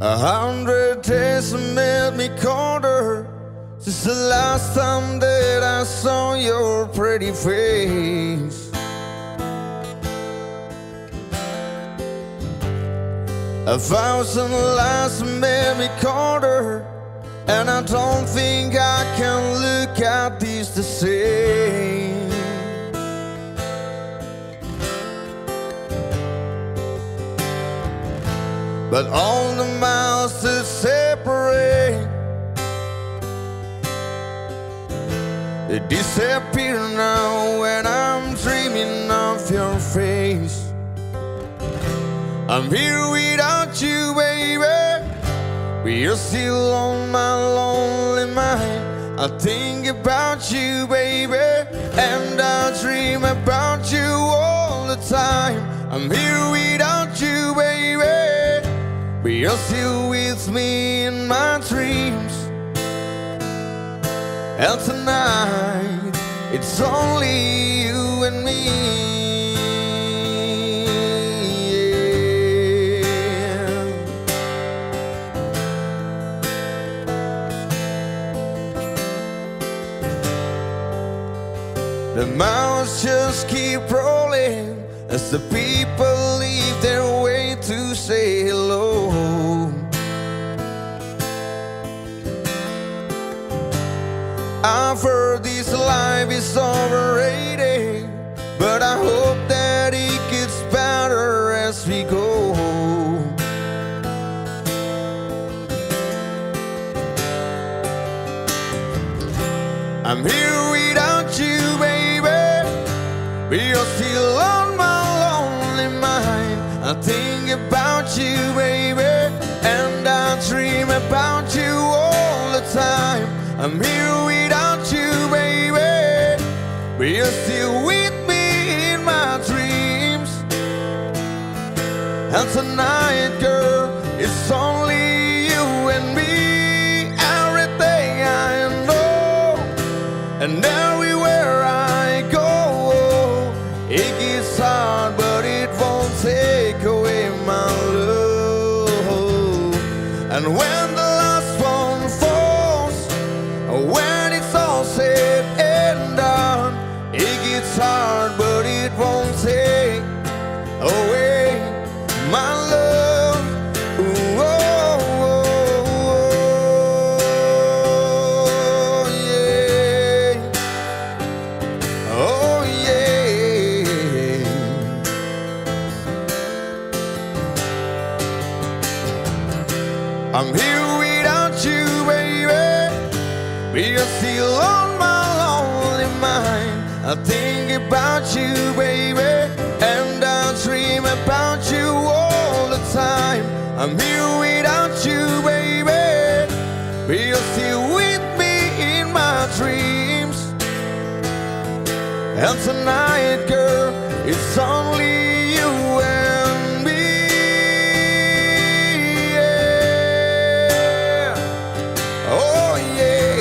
100 days have made me colder since the last time that I saw your pretty face. A 1,000 lies have made me colder, and I don't think I can look at these the same. But all the miles that separate, they disappear now when I'm dreaming of your face. I'm here without you, baby, but you're still on my lonely mind. I think about you, baby, and I dream about you all the time. I'm here without you, baby, but you're still with me in my dreams. And tonight, it's only you and me, yeah. The miles just keep rolling as the people leave their way to say hello. I've heard this life is overrated, but I hope that it gets better as we go. I'm here without you, baby, but you're still on my lonely mind. I think about you, baby, and I dream about you all the time. I'm here without you, baby, but you're still with me in my dreams. And tonight, girl, it's only you and me. Everything I know and everywhere I go, it gets hard, but it won't take away my love. And when the last one falls, when it's all said and done, it gets hard, but it won't take away my love. Ooh, oh, oh, yeah. Oh, yeah. I'm here without you, baby, but you're still on my lonely mind. I think about you, baby, and I dream about you all the time. I'm here without you, baby, but you're still with me in my dreams. And tonight, girl, it's only you and me, yeah. Oh, yeah.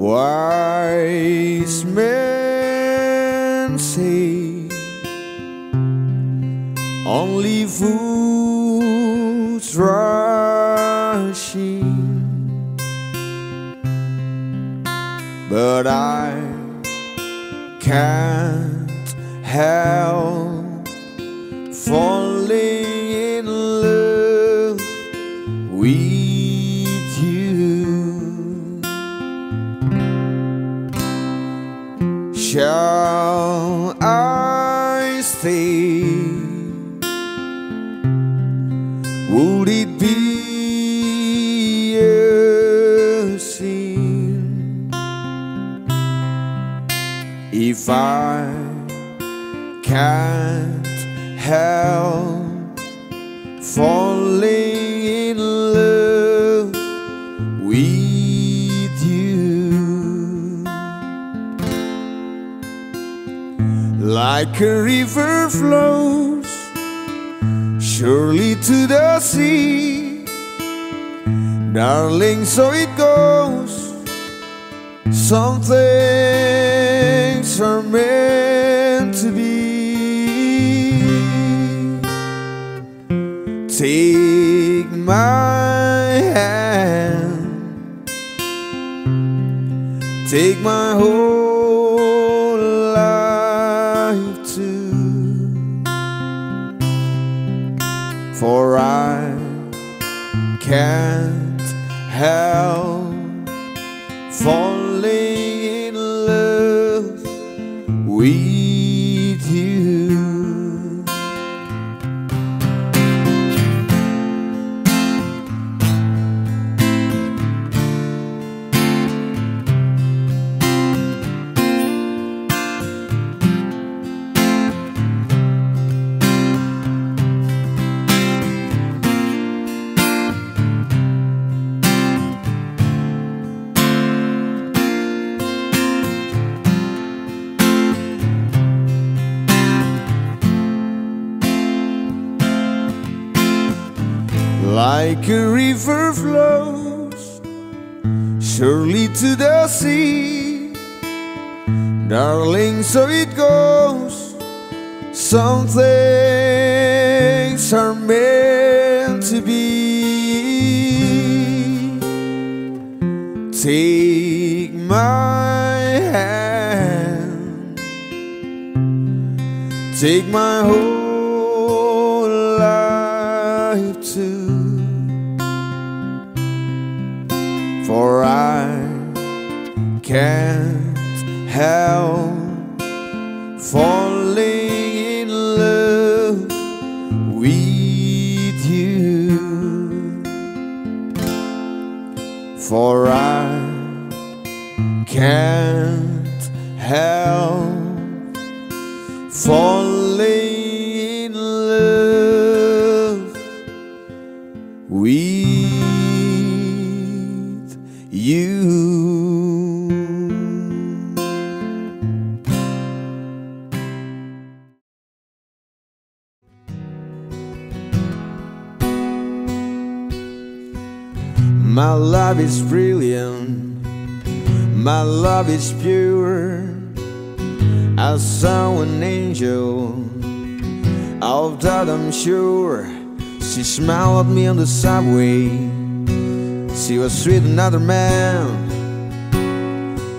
Wise men say only fools rush in, but I can't help falling in love with . Shall I stay? Would it be a sin if I can't help falling in love with you? like a river flows surely to the sea, darling, so it goes. Some things are meant to be. Take my hand, take my whole too, for I can't help falling in love with you. Like a river flows surely to the sea, darling, so it goes. Some things are meant to be. Take my hand, take my whole life too, for I can't help falling in love with you, for I can't help falling in love with you. My love is brilliant, my love is pure. I saw an angel, of that I'm sure. She smiled at me on the subway, she was with another man.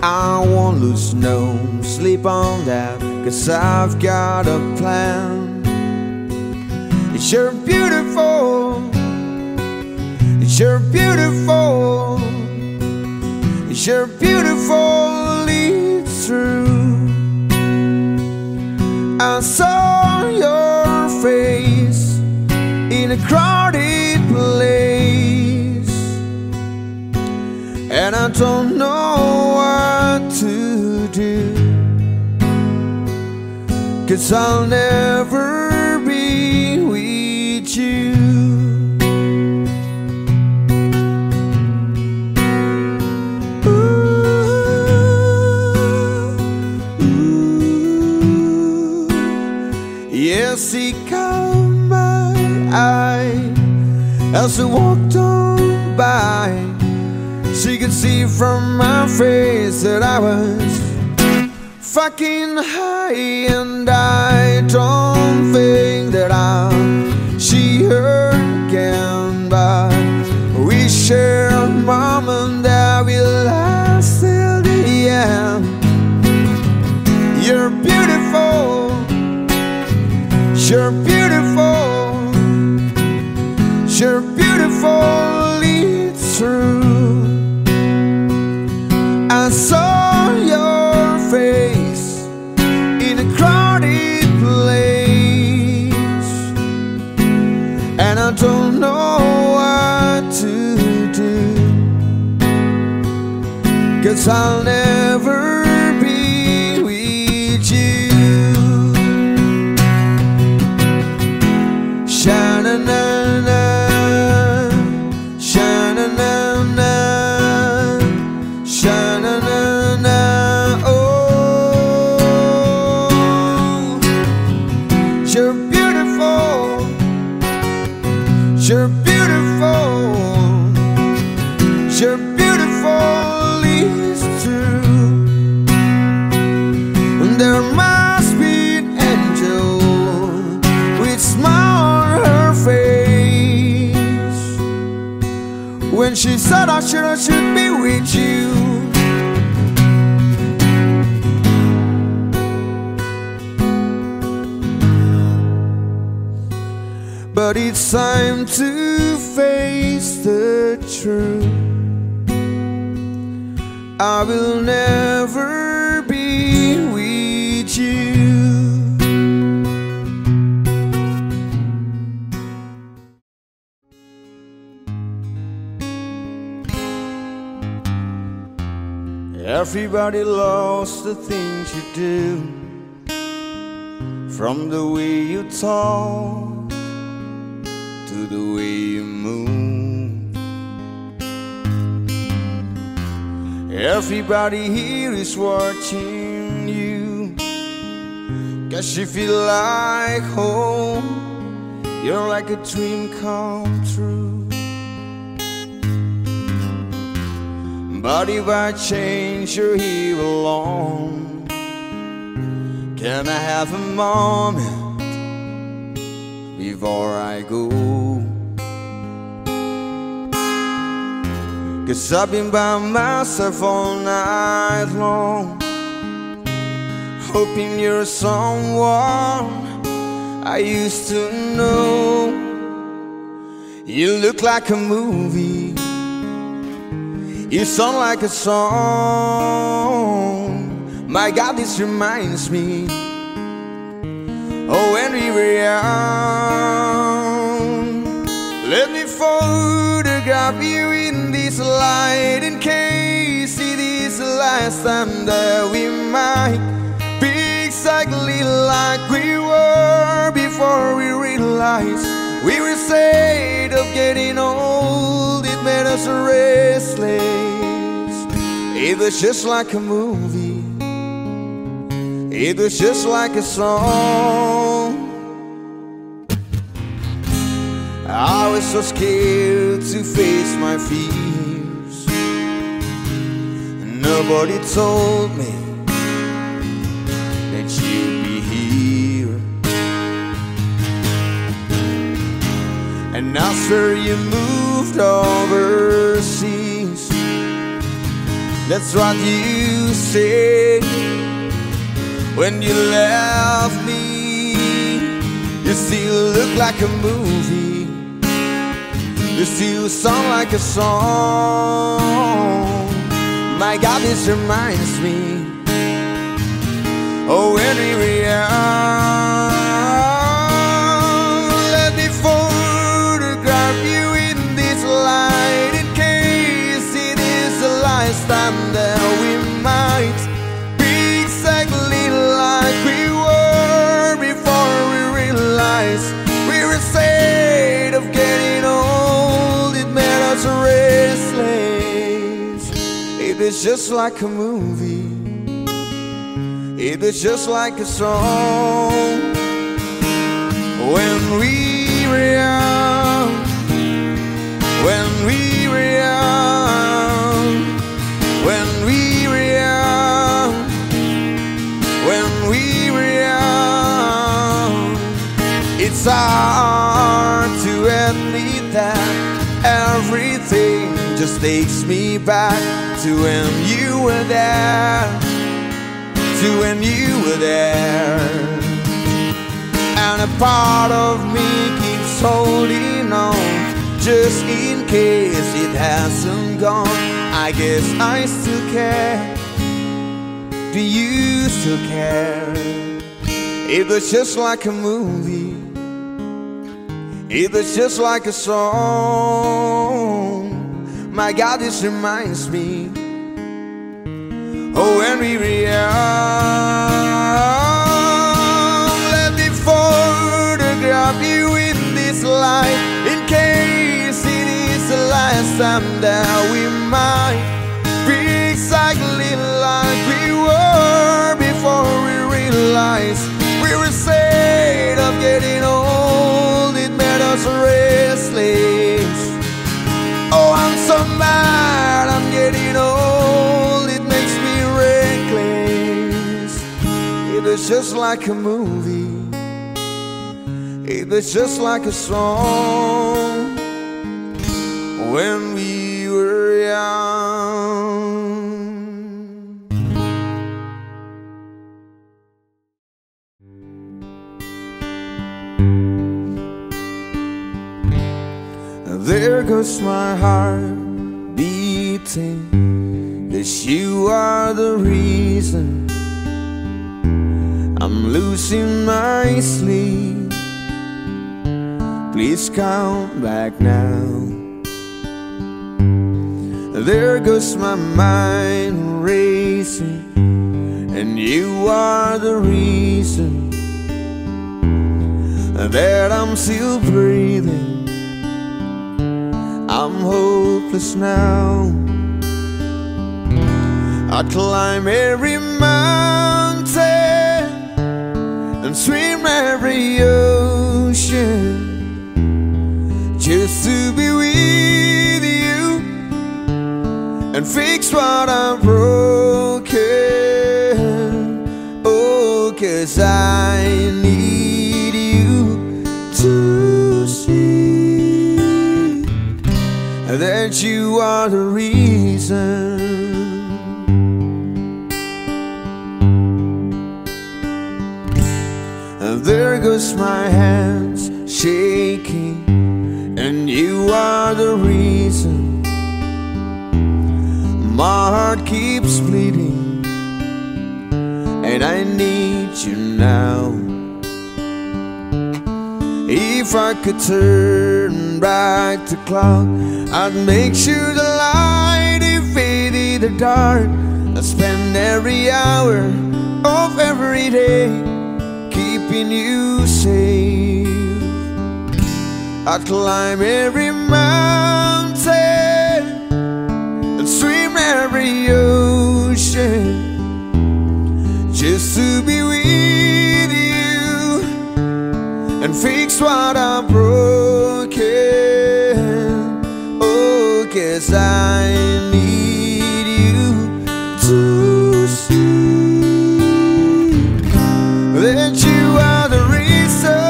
I won't lose no sleep on that, cause I've got a plan. You're beautiful, you're beautiful, you're beautiful, it's true. I saw your face in a crowded place, and I don't know what to do, cause I'll never be with you. Ooh, ooh. Yes, he caught my eye as I walked on by. She could see from my face that I was fucking high, and I don't think that I'll see her again. But we share a moment that will last till the end. You're beautiful, you're beautiful, you're beautiful, it's true. I saw your face in a crowded place, and I don't know what to do, cause I'll never be with you. Sha-na-na-na, sha-na-na-na, oh. said I should or should be with you. But it's time to face the truth. I will never be with you. Everybody loves the things you do, from the way you talk to the way you move. Everybody here is watching you, 'cause you feel like home. You're like a dream come true. But if I change, you're here alone. Can I have a moment before I go? 'Cause I've been by myself all night long, hoping you're someone I used to know. You look like a movie, you sound like a song. My God, this reminds me, oh, when we were young. Let me photograph you in this light, in case it is the last time that we might be exactly like we were before we realized we were sad of getting old. It made us restless. It was just like a movie, it was just like a song. I was so scared to face my fears. Nobody told me that you'd be here. And I swear you moved overseas. That's what you said when you left me. You still look like a movie, you still sound like a song. My God, this reminds me, oh, when we were young. Time that we might be exactly like we were before we realized we were sad of getting old. It made us restless. It was just like a movie, it was just like a song. When we were young, when we were young, when we were young, when we were young. It's hard to admit that everything just takes me back to when you were there, to when you were there. And a part of me keeps holding on, just in case it hasn't gone. I guess I still care. Do you still care? It was just like a movie, it was just like a song. My God, this reminds me, oh, when we were young. Let me photograph you in this light, in case it is the last time that we might be exactly like we were before we realized we were sad of getting old. It made us restless. Oh, I'm so mad I'm getting old. It makes me reckless. It was just like a movie, it was just like a song. When we were There goes my heart beating, that you are the reason I'm losing my sleep. Please come back now. There goes my mind racing, and you are the reason that I'm still breathing. I'm hopeless now. I'd climb every mountain and swim every ocean just to be with you and fix what I'm broken. Oh, 'cause I need you to see that you are the reason. There goes my hands shaking, and you are the reason my heart keeps bleeding, and I need you now. If I could turn back the clock, I'd make sure the light invaded the dark. I spend every hour of every day keeping you safe. I'd climb every mountain and swim every ocean just to be with you and fix what I'm broken. Oh, 'cause I need you to see that you are the reason.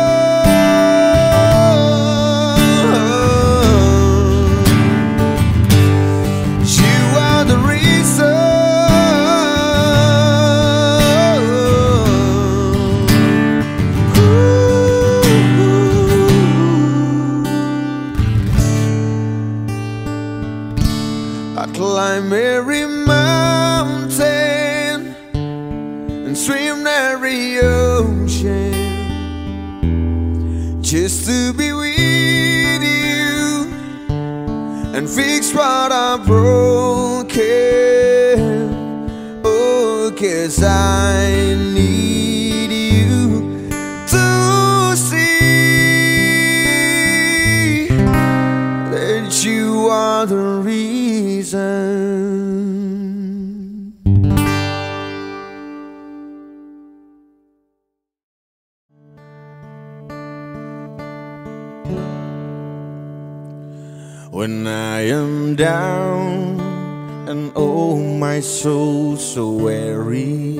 You are the reason. I'd climb every mountain and swim every ocean just to be with you and fix what I'm broken. Oh, 'cause I need you to see that you are the reason. When I am down and oh my soul so weary,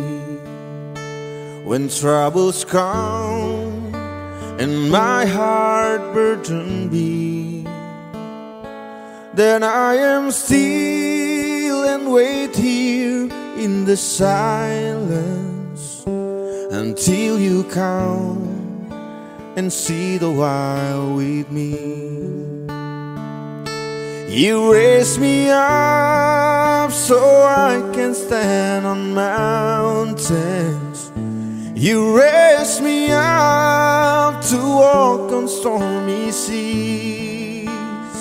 when troubles come and my heart burdened be, then I am still and wait here in the silence until you come and see the while with me. You raise me up so I can stand on mountains. You raise me up to walk on stormy seas.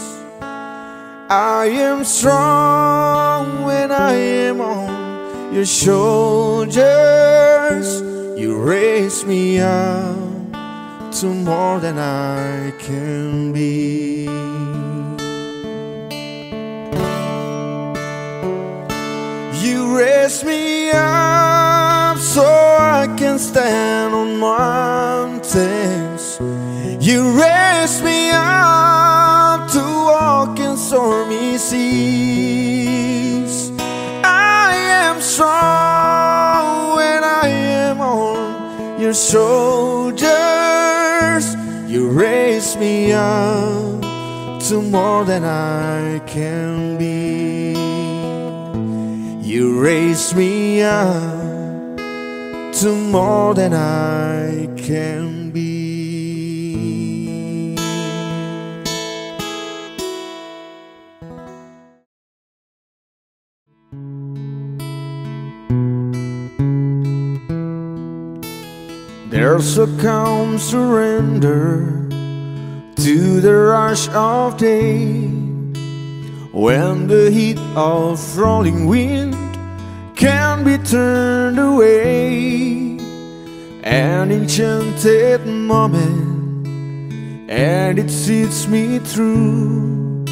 I am strong when I am on your shoulders. You raise me up to more than I can be. You raise me up so I can stand on mountains. You raise me up to walk in stormy seas. I am strong when I am on your shoulders. You raise me up to more than I can be. You raise me up to more than I can be. There's a calm surrender to the rush of day, when the heat of rolling wind can be turned away. An enchanted moment, and it sees me through.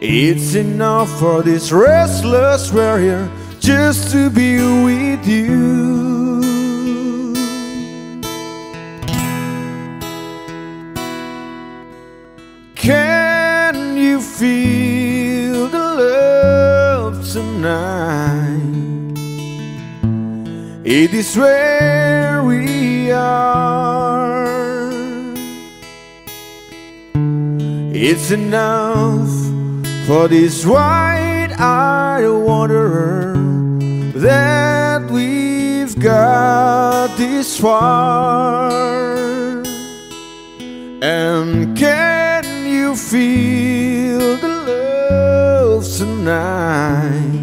It's enough for this restless warrior just to be with you. Can you feel the love tonight? It is where we are. It's enough for this wide-eyed wanderer that we've got this far. And can you feel the love tonight?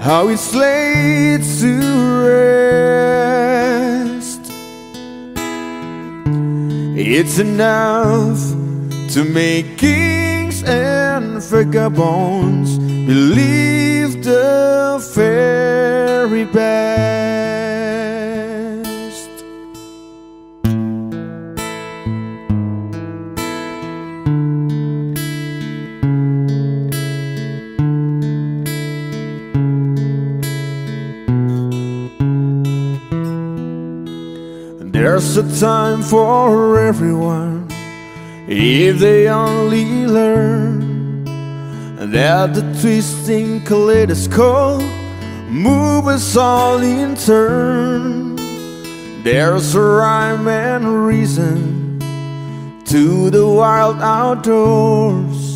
How it's laid to rest. It's enough to make kings and vagabonds believe the fairy best. There's a time for everyone, if they only learn that the twisting kaleidoscope moves us all in turn. There's a rhyme and reason to the wild outdoors,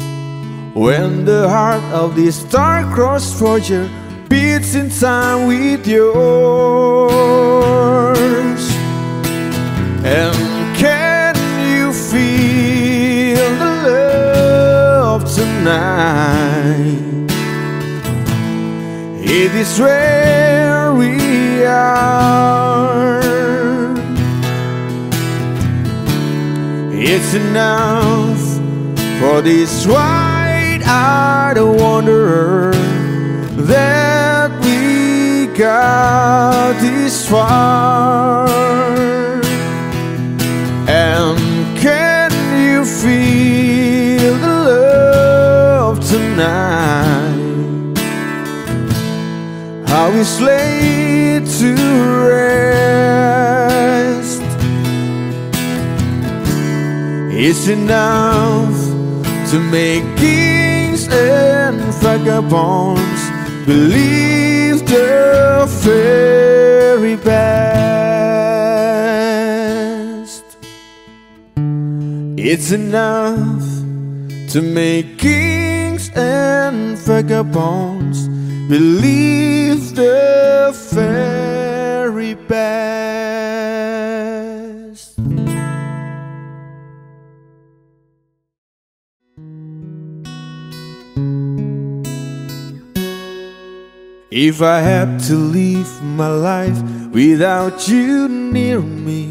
when the heart of this star-crossed forger beats in time with yours. And can you feel the love tonight? It is where we are. It's enough for this wide-eyed wanderer that we got this far. And can you feel the love tonight? How it's laid to rest. It's enough to make kings and vagabonds believe the fairy best. It's enough to make kings and vagabonds believe the very best. If I had to live my life without you near me,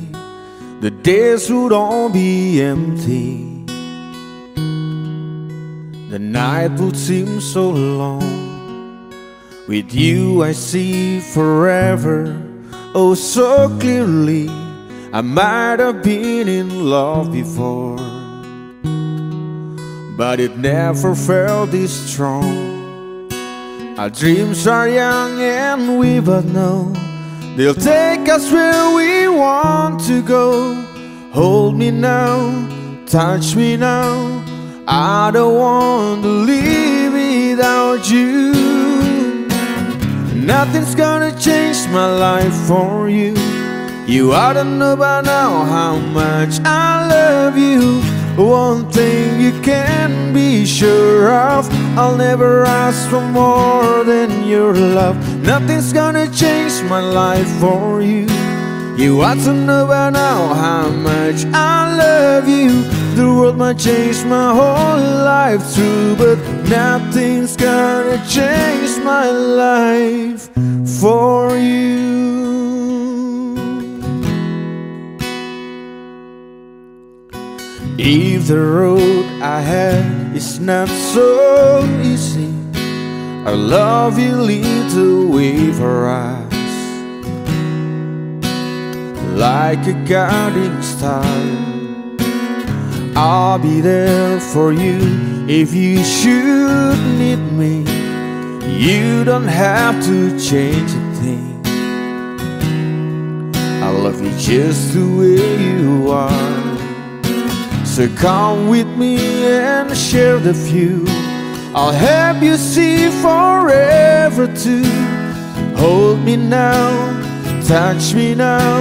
the days would all be empty. The night would seem so long. With you I see forever, oh so clearly. I might have been in love before, but it never felt this strong. Our dreams are young and we both know they'll take us where we want to go. Hold me now, touch me now, I don't want to live without you. Nothing's gonna change my life for you. You ought to know by now how much I love you. One thing you can be sure of, I'll never ask for more than your love. Nothing's gonna change my life for you. You ought to know by now how much I love you. The world might change my whole life through, but nothing's gonna change my life for you. If the road I had is not so easy, I love you little with her eyes, like a guiding star. I'll be there for you if you should need me. You don't have to change a thing. I love you just the way you are. So come with me and share the view. I'll help you see forever too. Hold me now, touch me now.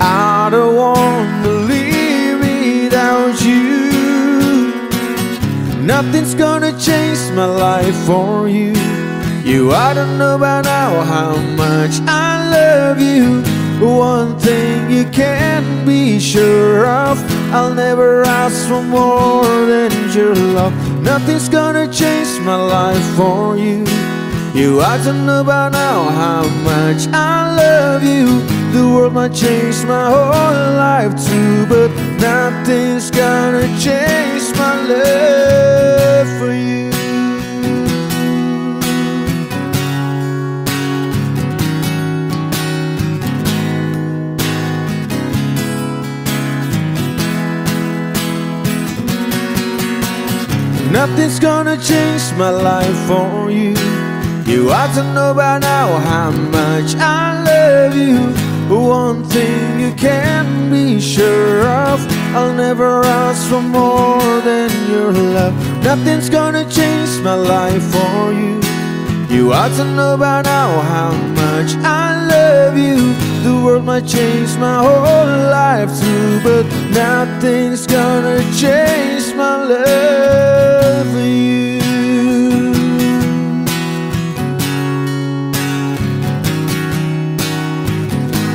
I don't want to leave without you. Nothing's gonna change my life for you. You, I don't know by now how much I love you. One thing you can be sure of, I'll never ask for more than your love. Nothing's gonna change my life for you. You, I don't know by now how much I love you. The world might change my whole life too, but nothing's gonna change my love for you. Nothing's gonna change my life for you. You ought to know by now how much I love you. One thing you can be sure of, I'll never ask for more than your love. Nothing's gonna change my life for you. You ought to know by now how much I love you. The world might change my whole life too, but nothing's gonna change my love for you.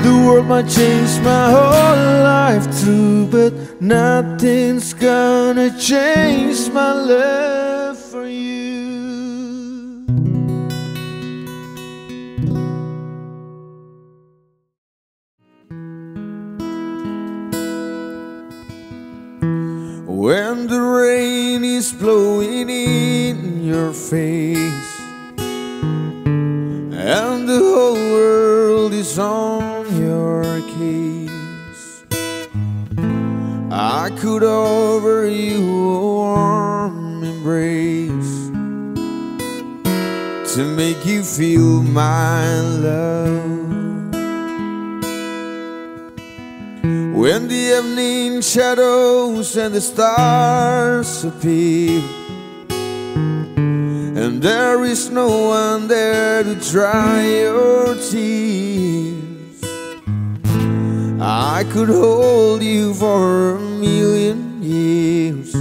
The world might change my whole life too, but nothing's gonna change my love for you. When the rain is blowing in your face and the whole world is on your case, I could offer you a warm embrace to make you feel my love. When the evening shadows and the stars appear and there is no one there to dry your tears, I could hold you for 1,000,000 years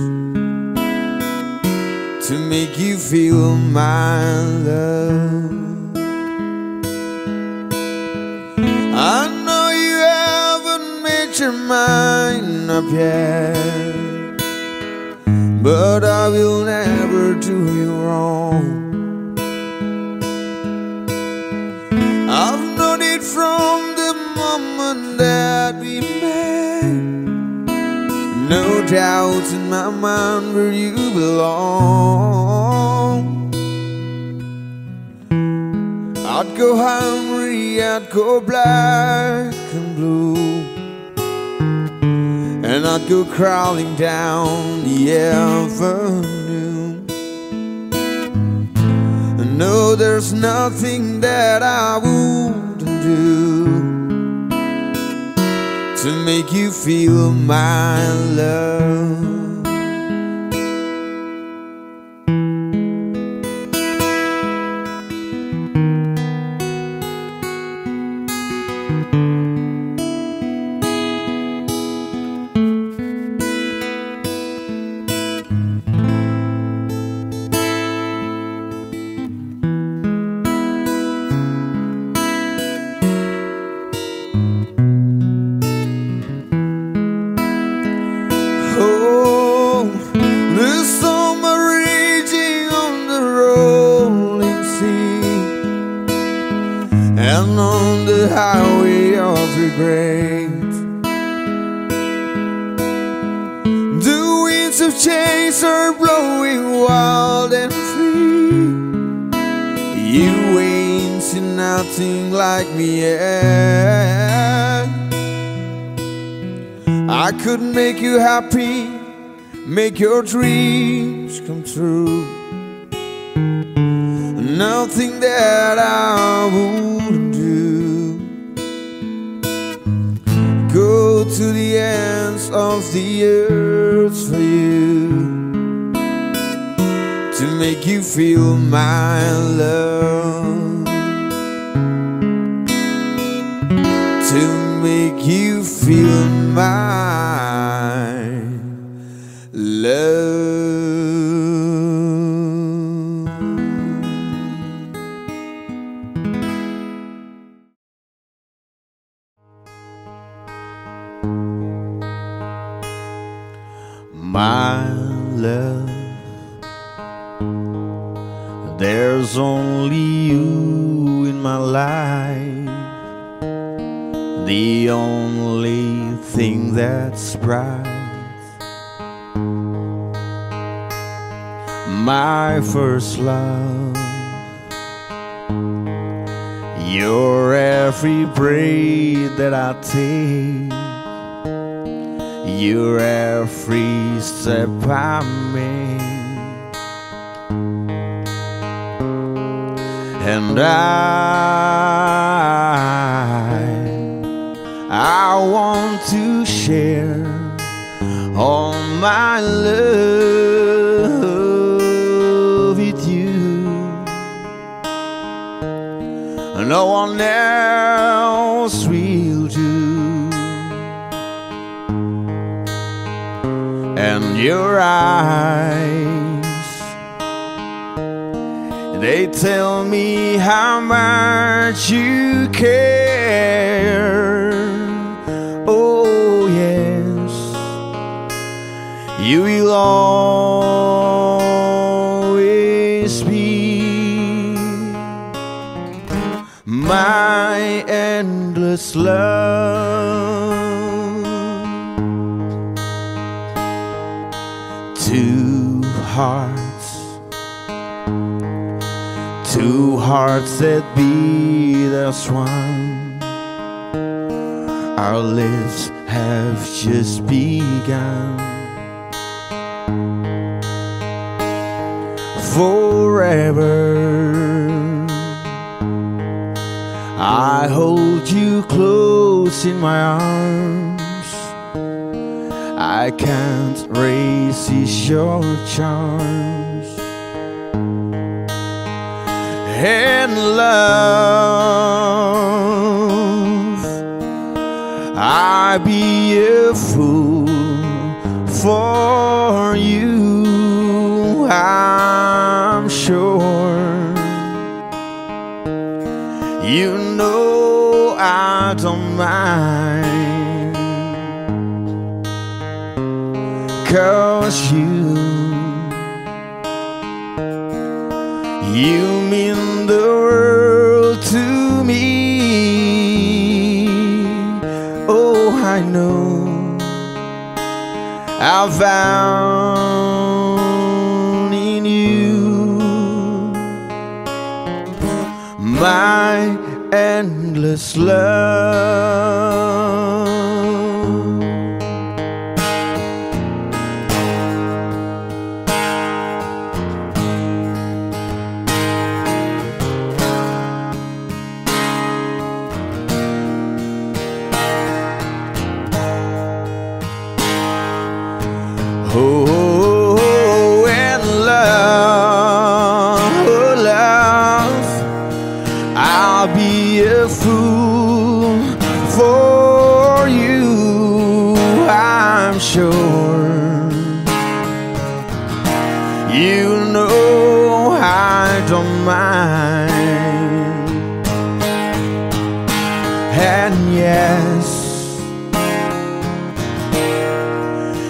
to make you feel my love. I know you haven't made your mind up yet, but I will never do you wrong. I've known it from moment that we met, no doubt in my mind where you belong. I'd go hungry, I'd go black and blue, and I'd go crawling down the avenue. And no, there's nothing that I wouldn't do to make you feel my love. and on the highway of regret. The winds of change are blowing wild and free. You ain't seen nothing like me yet. I could make you happy, make your dreams come true. Nothing that I wouldn't do. Go to the ends of the earth for you, to make you feel my love, to make you feel my love. My love, there's only you in my life, the only thing that's bright. My first love, you're every breath that I take, you're every step I make. And I want to share all my love with you. No one else will do. And your eyes, they tell me how much you care. Oh yes, you will always be my endless love. Two hearts that beat as one. Our lives have just begun. Forever, I hold you close in my arms. I can't resist your charms. And love, I'd be a fool for you, I'm sure. You know I don't mind, 'cause you mean the world to me. Oh, I know I found in you my endless love. And yes,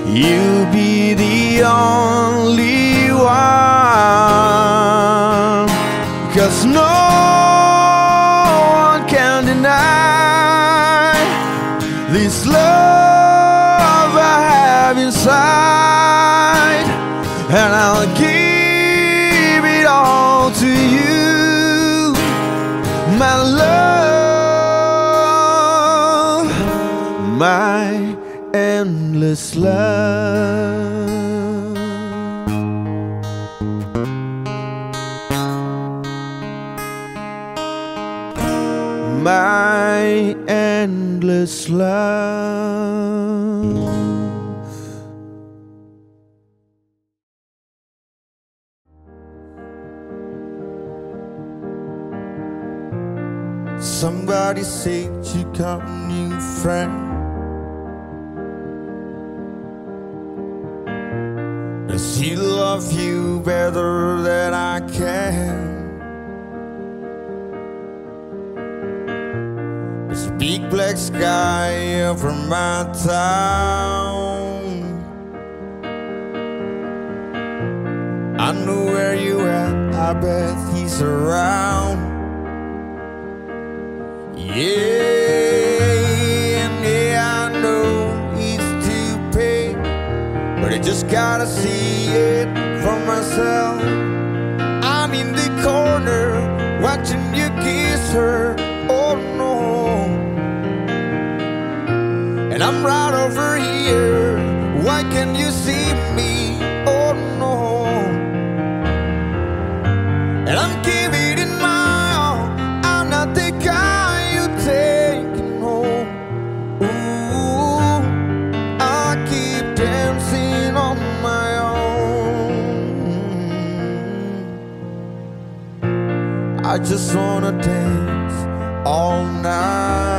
you'll be the only one, 'cause no one this love I have inside, and I'll give it all to you, my love, my endless love. My endless love. Somebody said you got a new friend, and she loves you better than I can. It's a big black sky over my town. I know where you at, I bet he's around. Yeah, and yeah, I know he's too big, but I just gotta see it for myself. I'm in the corner watching you kiss her, oh no. And I'm right over here, why can't you see me? Oh no. And I'm giving it my all, I'm not the guy you're taking home. Ooh, I keep dancing on my own. I just wanna dance all night.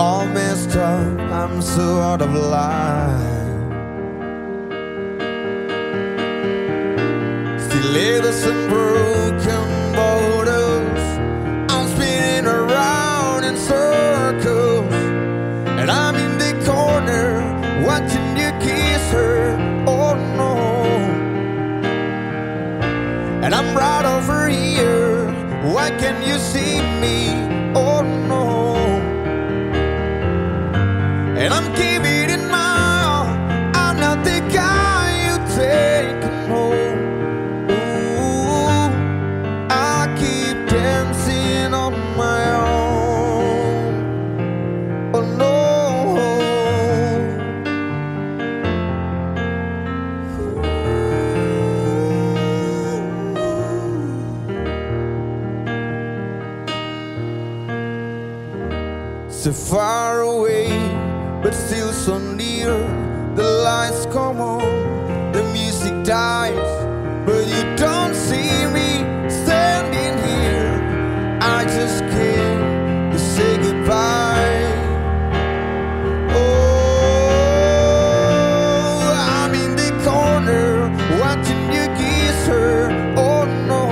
All messed up, I'm so out of line. Still letters and broken bottles, I'm spinning around in circles. And I'm in the corner watching you kiss her, oh no. And I'm right over here, why can't you see me, oh no. And I'm giving it my all, I'm not the guy you're taking home. Ooh, I keep dancing on my own. Oh no. So far away but still so near, the lights come on, the music dies, but you don't see me standing here. I just came to say goodbye. Oh, I'm in the corner watching you kiss her, oh no.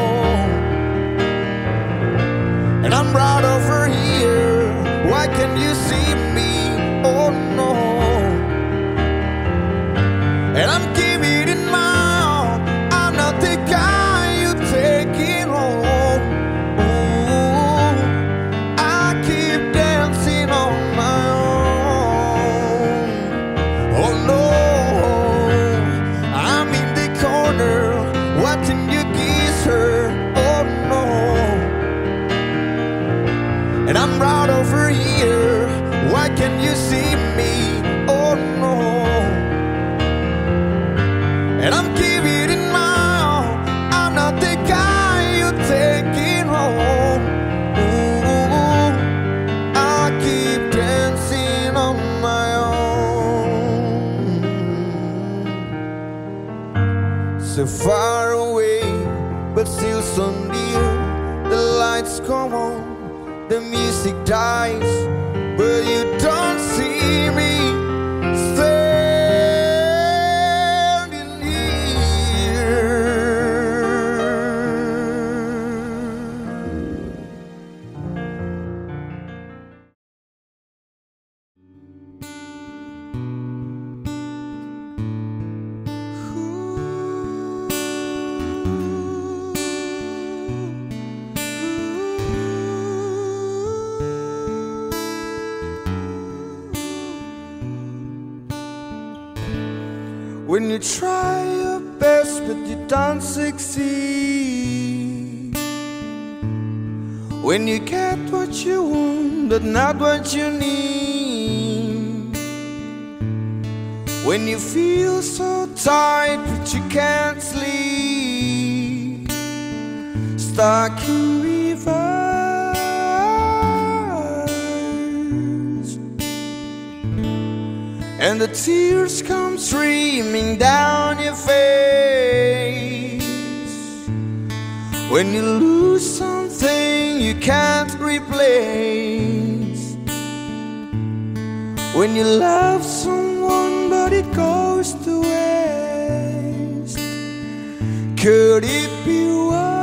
And I'm right over here, why can't you see me? Oh no. And I'm giving it my all, I'm not the guy you're taking home. Ooh, I keep dancing on my own. Oh no, I'm in the corner watching you kiss her, oh no. And I'm right over here, why can't you see me? Oh no. And I'm giving it my all, I'm not the guy you're taking home. Ooh, I keep dancing on my own. So far away, but still so near, the lights come on, the music dies, but you don't see me standing here. Ooh. Ooh. When you try your best but you don't succeed, when you get what you want but not what you need, when you feel so tired but you can't sleep, stuck in reverse, and the tears come streaming down your face. When you lose something you can't replace, when you love someone but it goes to waste, could it be worse?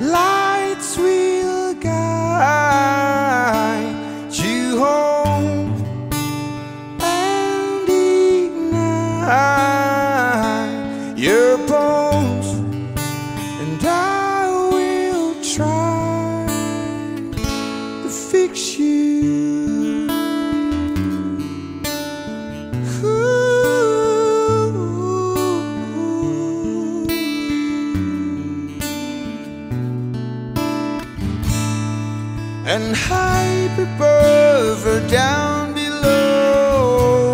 Lights will guide you home and ignite your bones, and I will try to fix you. And high above or down below,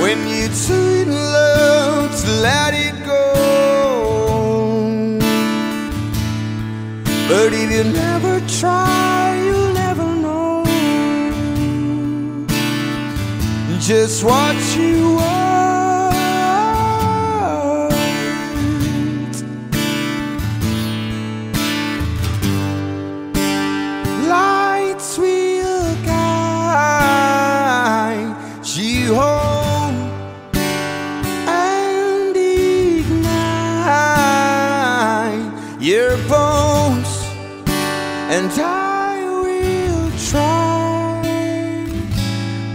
when you too in love to let it go. But if you never try, you'll never know just what you your bones, and I will try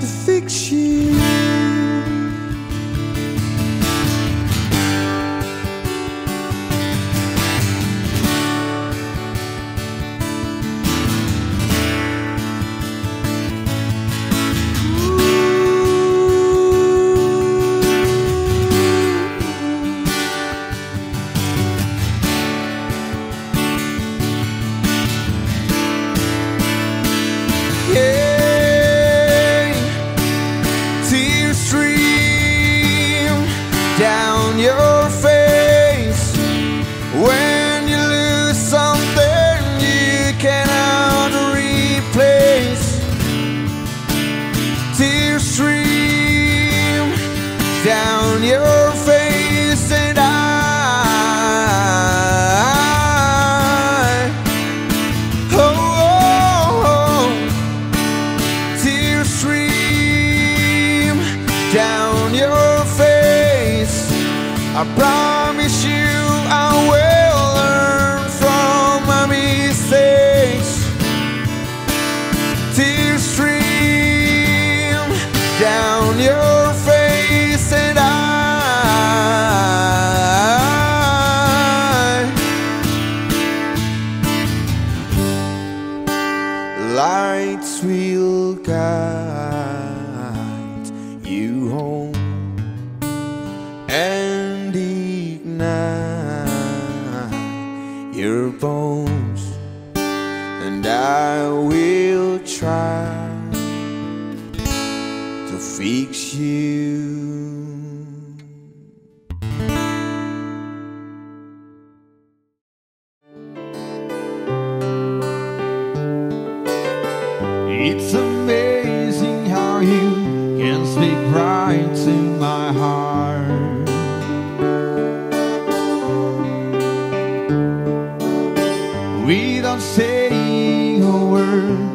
to fix you. Down your face when you lose something you cannot replace. Tears stream down your face, and I tears stream down your face. I promise you I will learn from my mistakes. Tears stream down your face, and I lights will guide you home and ignite your bones, and I will try to fix you. It's amazing how you can speak right to my heart. Without saying a word,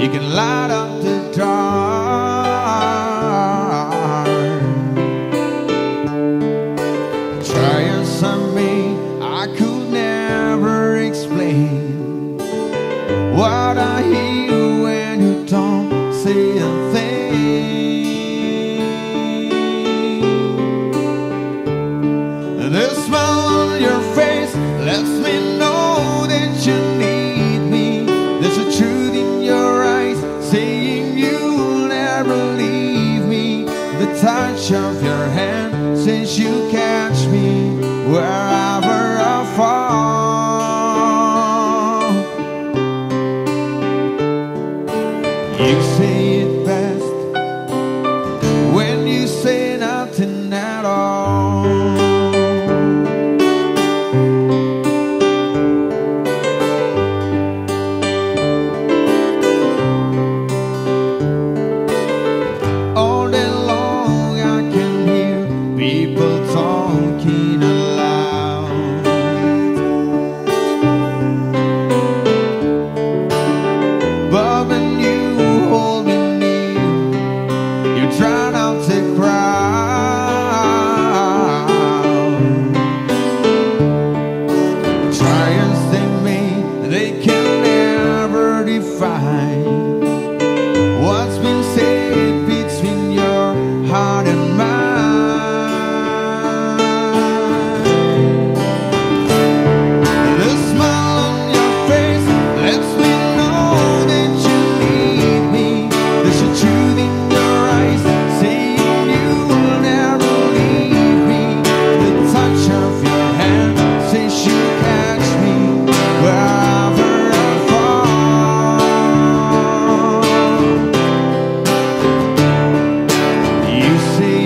you can light up the dark. Trying something I could never explain. What I hear when you don't say a thing. The smile on your face lets me know that you the touch of your hand, since you catch me wherever I fall. You say it best when you say nothing at all. What's been said between your heart and mine? The smile on your face lets me know that you need me. There's a truth in your eyes saying you will never leave me. The touch of your hand says you catch me wherever. You say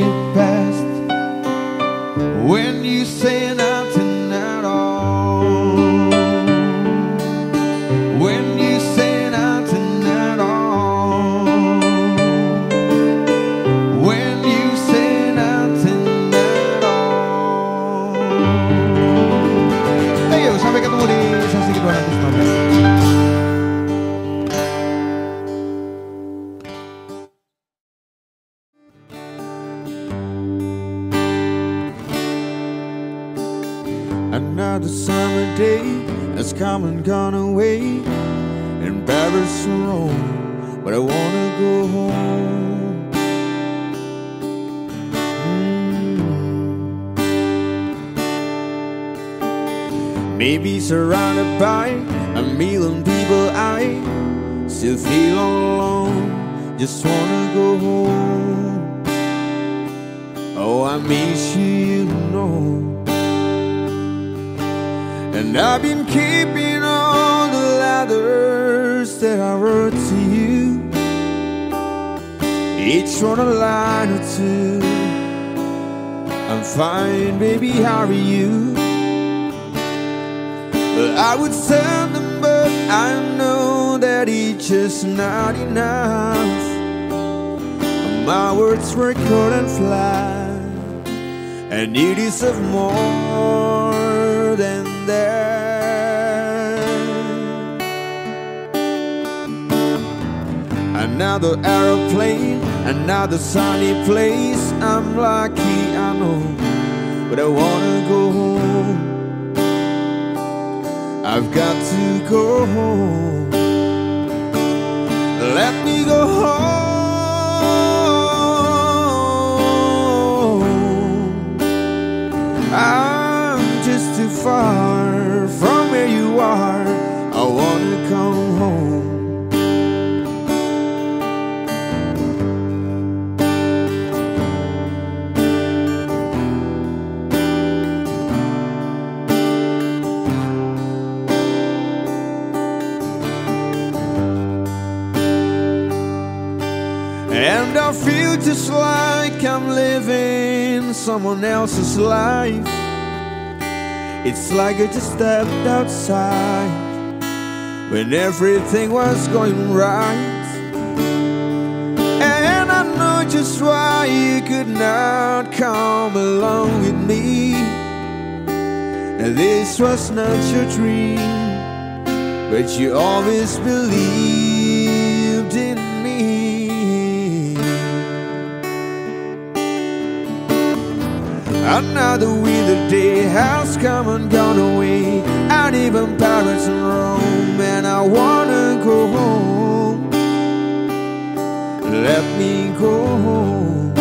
it best when you say nothing at all. When you say nothing at all. When you say nothing at all. Ayo, sampai ketemu di sesi ke-219. Another summer day has come and gone away. In Paris or Rome, but I wanna go home. Maybe surrounded by a million people, I still feel all alone. Just wanna go home. Oh, I miss you, you know. And I've been keeping all the letters that I wrote to you, each one a line or two. I'm fine, baby, how are you? Well, I would send them, but I know that it's just not enough. My words were cold and flat, and you deserve more than there. Another aeroplane, another sunny place. I'm lucky, I know, but I wanna go home. I've got to go home. Let me go home. I'm just too far from where you are, I wanna come home. I feel just like I'm living someone else's life. It's like I just stepped outside when everything was going right. And I know just why you could not come along with me. And this was not your dream, but you always believed in me. Another winter day has come and gone away. Out even Paris and Rome, and I wanna go home. Let me go home.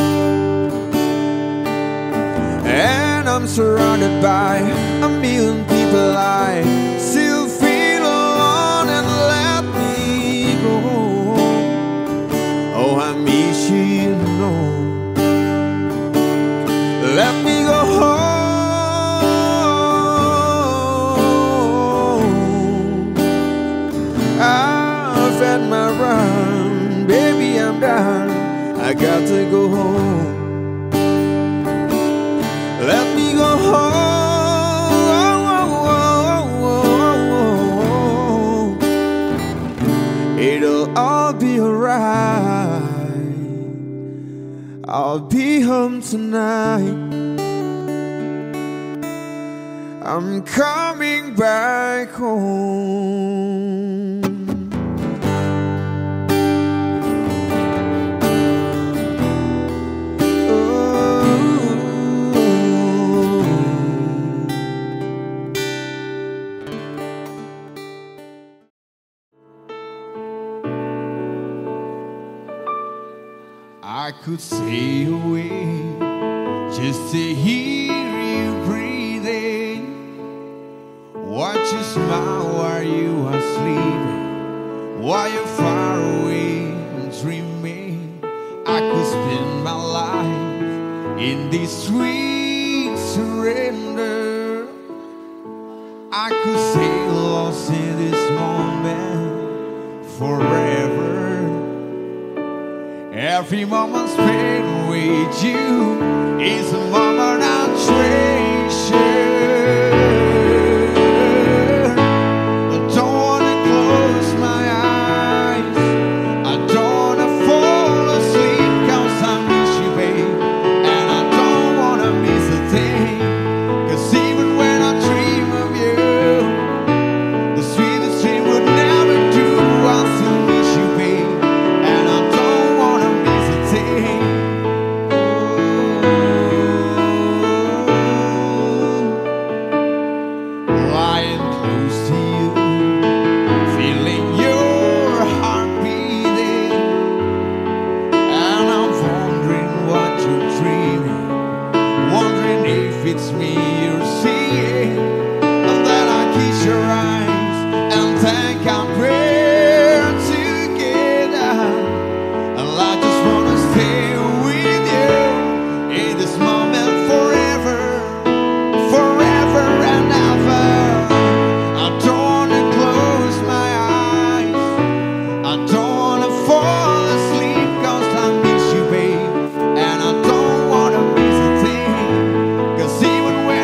And I'm surrounded by a million people. I still feel alone, and let me go home. Oh, I miss you alone. Let me go home. I've had my run, baby, I'm done. I got to go home. Let me go home. It'll all be alright. I'll be home tonight. I'm coming back home. I could stay away just to hear you breathing. Watch you smile while you are sleeping, while you're far away and dreaming. I could spend my life in this sweet surrender. I could stay lost in this moment forever. Every moment spent with you is a moment I treasure. I don't wanna close my eyes, I don't wanna fall asleep, 'cause I miss you, babe. And I don't wanna miss a thing, 'cause even when I dream of you, the sweetest dream would never do. I still miss you, babe. And I don't lying close to you, feeling your heart beating, and I'm wondering what you're dreaming, wondering if it's me you're seeing. And then I kiss your eyes and think I'm we're together, and I just wanna stay with you in this moment forever, forever and ever. Even when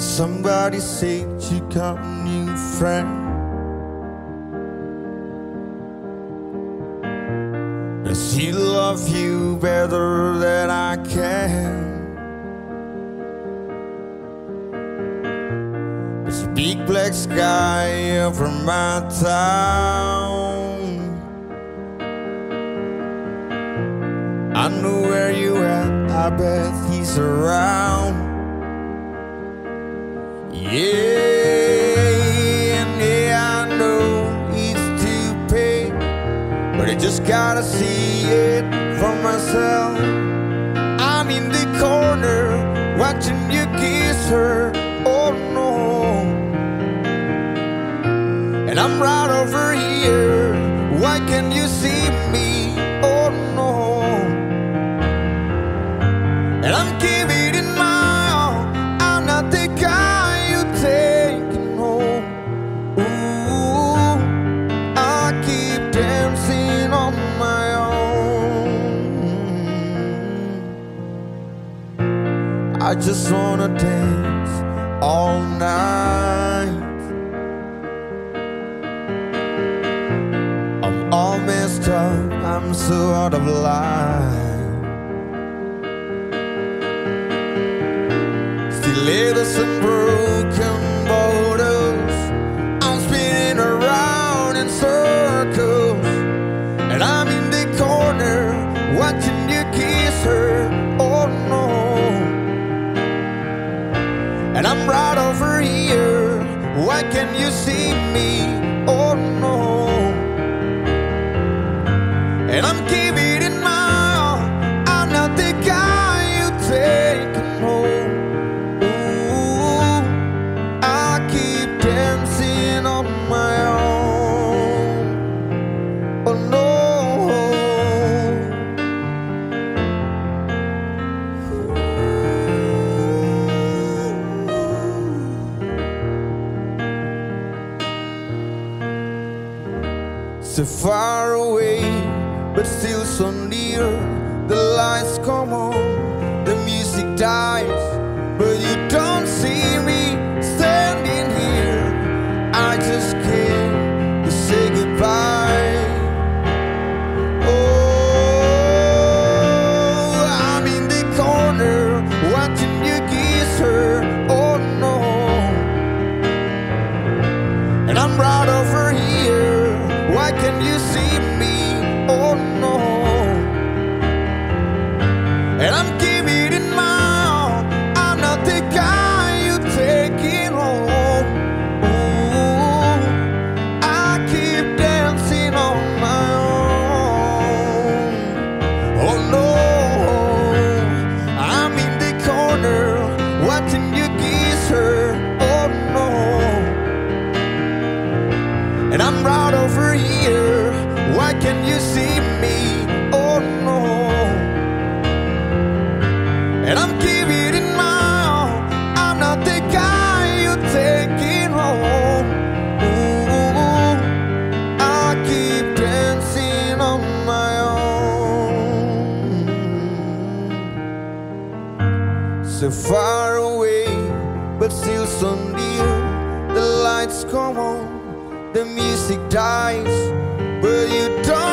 Somebody said you got a new friend, and she loves you better than I can. It's a big black sky over my town. I know where you at, I bet he's around. Yeah, and yeah, I know he's to pay, but I just gotta see it for myself. I'm in the corner watching you kiss her, oh no. And I'm right over here, why can't you see me, oh no. And I'm giving it my all, I'm not the guy taking home. Ooh, I keep dancing on my own. I just wanna dance all night. I'm all messed up, I'm so out of line. Still letters and broken photos, I'm spinning around in circles, and I'm in the corner watching you kiss her, oh no. And I'm right over here, why can't you see me, oh no. And I'm giving it my all, I'm not the guy you take home. So far away, but still so near. The lights come on, the music dies, but you don't see me standing here. I just came to say goodbye. Oh, I'm in the corner watching you kiss her, oh no. And I'm right over here, why can't you see me? Oh no. And I'm giving it my all, I'm not the guy you take it home. Ooh, I keep dancing on my own. Oh no, I'm in the corner watching you kiss her, oh no. And I'm right over here, why can't you see me? Oh no. And I'm giving it my all, I'm not the guy you take it home. Ooh, I keep dancing on my own. So far away, but still so near. The lights come on, the music dies, but you don't.